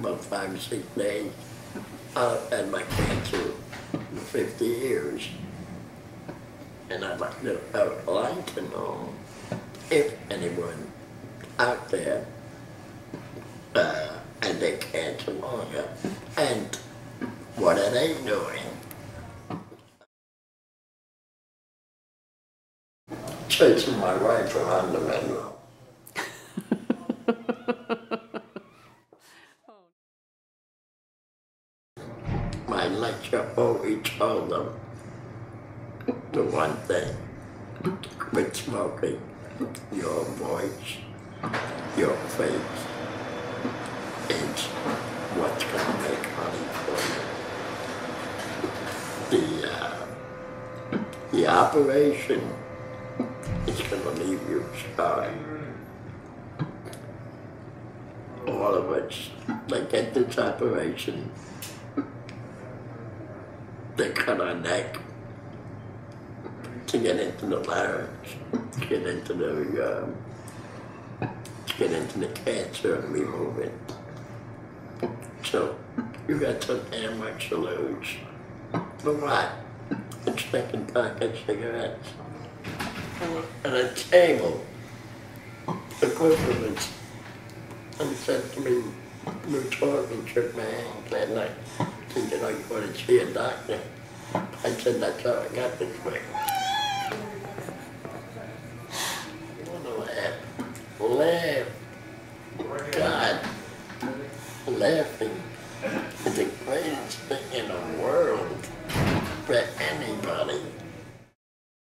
about 5 or 6 days. I've had my cancer for 50 years. And I'd like to know if anyone out there had their cancer longer, and what are they doing? Chasing my wife around the bedroom. My lecture always told them the one thing: quit smoking. Your voice, your face, it's what's going to make money for you. The operation is going to leave you scarred. All of us, they get this operation, they cut our neck to get into the larynx, to get into the cancer and remove it. So you got so damn much to lose. But what? It's second packet cigarettes and a table. The equivalent. And said to me, you told me, shook my hand that night. Said, you know, you want to see a doctor. I said, that's how I got this way.